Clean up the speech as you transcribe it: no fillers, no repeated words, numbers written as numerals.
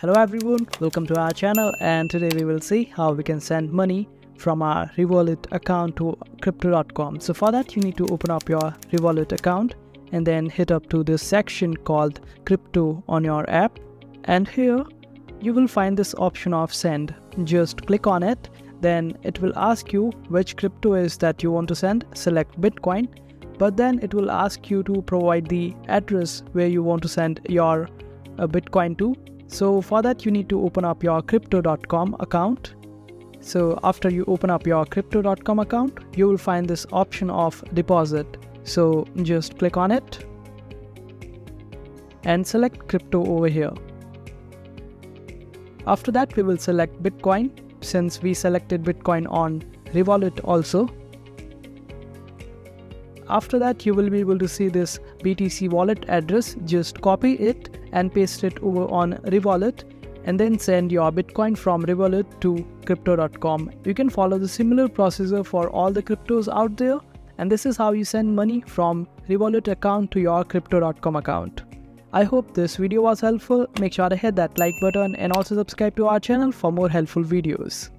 Hello everyone, welcome to our channel, and today we will see how we can send money from our Revolut account to Crypto.com. So for that you need to open up your Revolut account and then hit up to this section called Crypto on your app, and here you will find this option of send. Just click on it, then it will ask you which crypto is that you want to send. Select Bitcoin, but then it will ask you to provide the address where you want to send your Bitcoin to. So for that you need to open up your Crypto.com account. So after you open up your Crypto.com account, you will find this option of deposit. So just click on it and select crypto over here. After that we will select Bitcoin, since we selected Bitcoin on Revolut also. After that you will be able to see this BTC wallet address. Just copy it and paste it over on Revolut and then send your Bitcoin from Revolut to Crypto.com. You can follow the similar procedure for all the cryptos out there, and this is how you send money from Revolut account to your Crypto.com account. I hope this video was helpful. Make sure to hit that like button and also subscribe to our channel for more helpful videos.